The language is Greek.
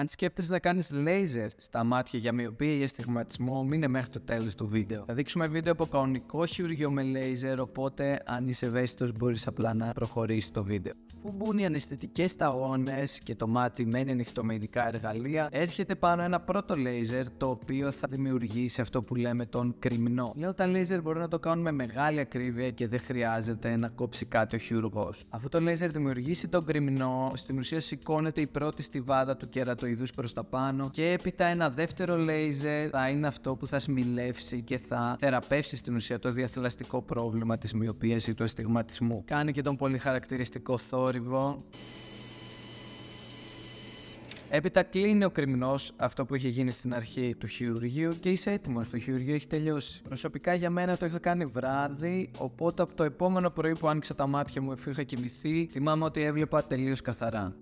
Αν σκέφτεσαι να κάνεις laser στα μάτια για μοιοπία ή αστιγματισμό, μείνε μέχρι το τέλος του βίντεο. Θα δείξουμε βίντεο από κανονικό χειρουργείο με laser, οπότε αν είσαι ευαίσθητος μπορείς απλά να προχωρήσεις το βίντεο. Πού μπουν οι αναισθητικές ταγώνες και το μάτι μένει ανοιχτό με ειδικά εργαλεία, έρχεται πάνω ένα πρώτο laser το οποίο θα δημιουργήσει αυτό που λέμε τον κρυμνό. Λέω τα laser μπορούν να το κάνουν με μεγάλη ακρίβεια και δεν χρειάζεται να κόψει κάτι ο χειρουργός. Αφού το laser δημιουργήσει τον κρυμνό, στην ουσία σηκώνεται η πρώτη στιβάδα του κερατοειδούς προς τα πάνω και έπειτα ένα δεύτερο laser θα είναι αυτό που θα σμιλεύσει και θα θεραπεύσει στην ουσία το διαθελαστικό πρόβλημα της μοιοπίας ή του αστιγματισμού. Κάνει και τον πολύ χαρακτηριστικό θόρυβο. Έπειτα κλείνει ο κρυμνός, αυτό που είχε γίνει στην αρχή του χειρουργείου, και είσαι έτοιμος. Το χειρουργείο έχει τελειώσει. Προσωπικά για μένα το είχα κάνει βράδυ, οπότε από το επόμενο πρωί που άνοιξα τα μάτια μου, εφού είχα κοιμηθεί, θυμάμαι ότι έβλεπα τελείως καθαρά.